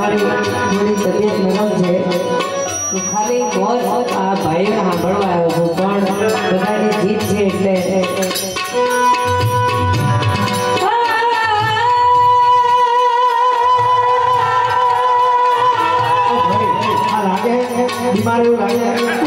मारी थोड़ी तबियत नरम है तो खाली बहुत आ भाई हां भरवायो हो पण बधाई जीत છે એટલે बीमारी हो रही है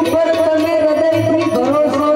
ऊपर तुम्हें हृदय पर भरोसा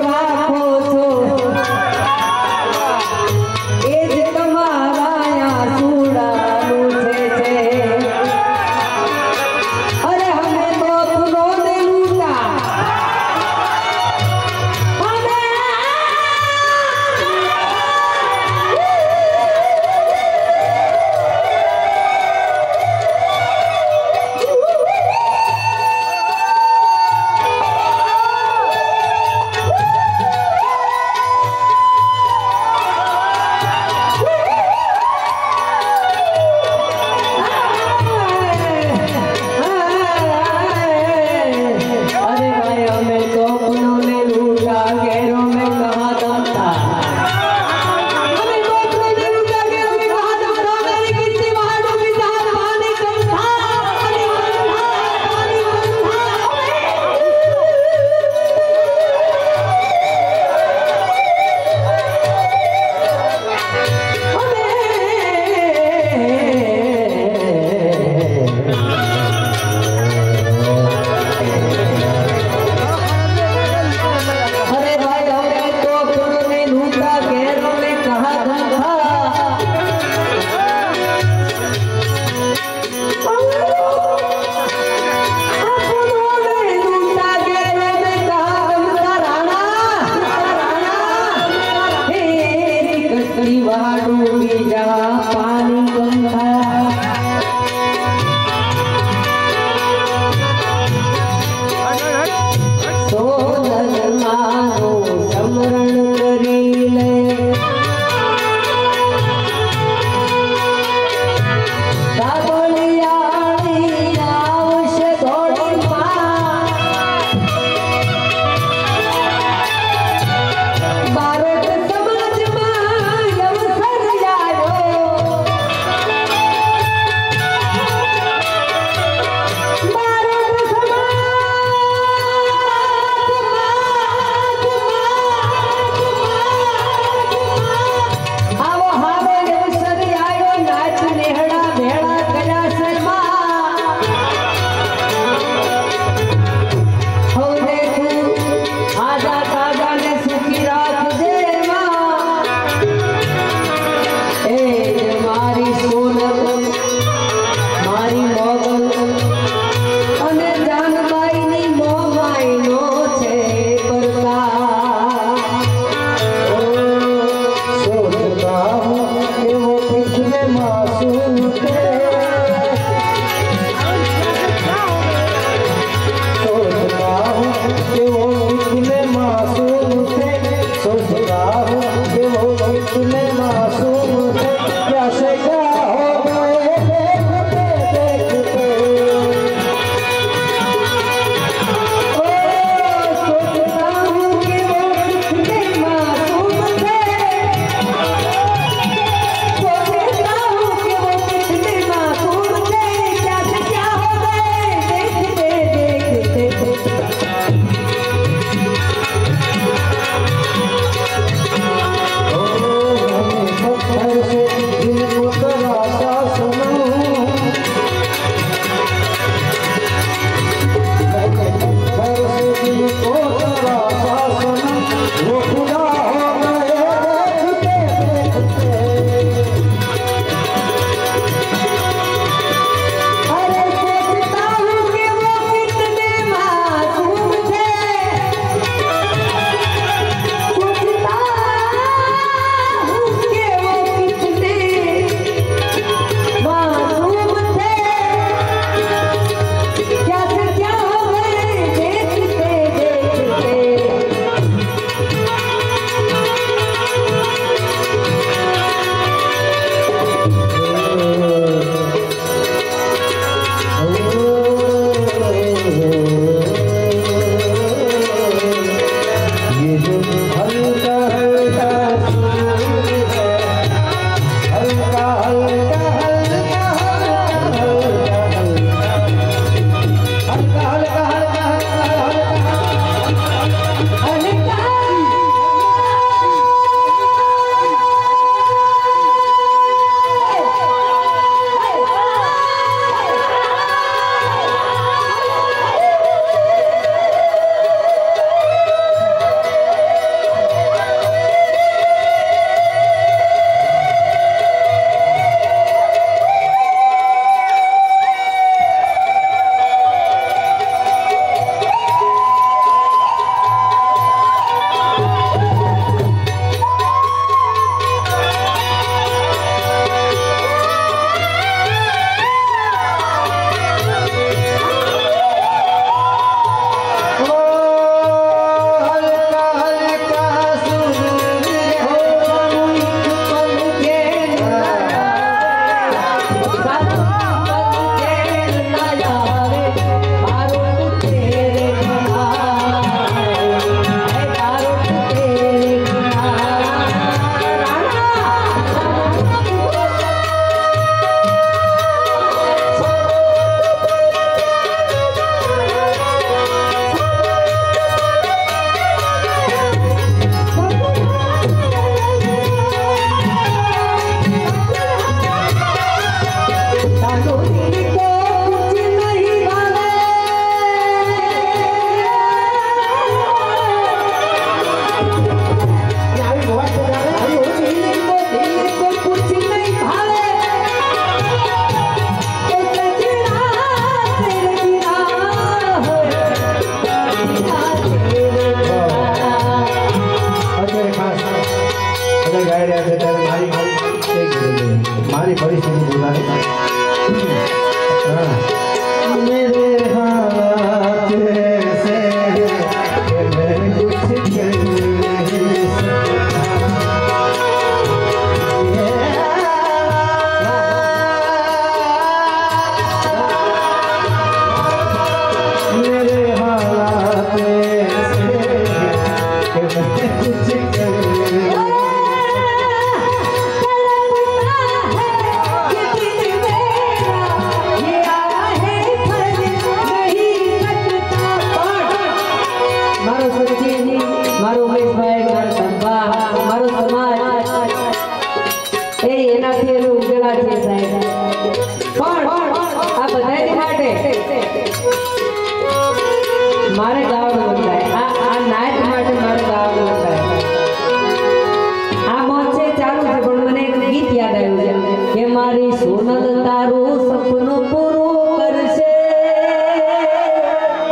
મારે ગાવાનું બોલતા है आ नाइट माटे मारे गाવાનું બોલતા है आ મોજ છે ચાલુ છે પણ મને એક ગીત યાદ આવ્યું છે કે મારી સોનલ તારું સપનું પૂરું કરશે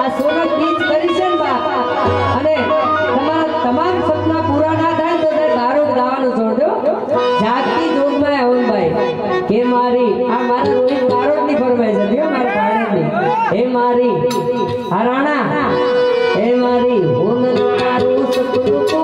આ સોનલ ગીત કરશે ને બાપ અને તમારા તમામ સપના પૂરા ના થાય તો તારું ગાવાનું છોડ દો જાગતી જોગમાં આવન ભાઈ કે મારી આ મારા રોહિત તારોડની ફરમાઈશ છે મારા ભાણેજની એ મારી हराना हे मारी होनल तारू सपनों को